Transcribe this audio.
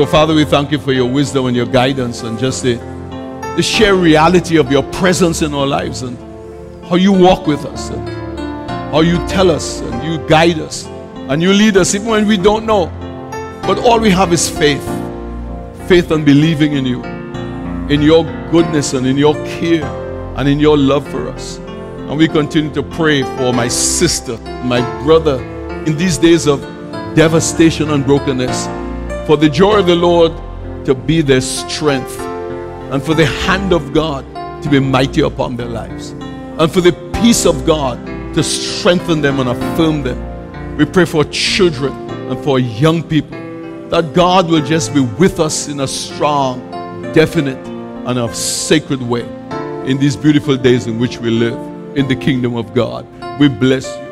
So Father, we thank you for your wisdom and your guidance and just the sheer reality of your presence in our lives and how you walk with us and how you tell us and you guide us and you lead us even when we don't know. But all we have is faith. Faith and believing in you, in your goodness and in your care and in your love for us. And we continue to pray for my sister, my brother, in these days of devastation and brokenness, for the joy of the Lord to be their strength, and for the hand of God to be mighty upon their lives, and for the peace of God to strengthen them and affirm them. We pray for children and for young people, that God will just be with us in a strong, definite, and a sacred way in these beautiful days in which we live in the kingdom of God. We bless you.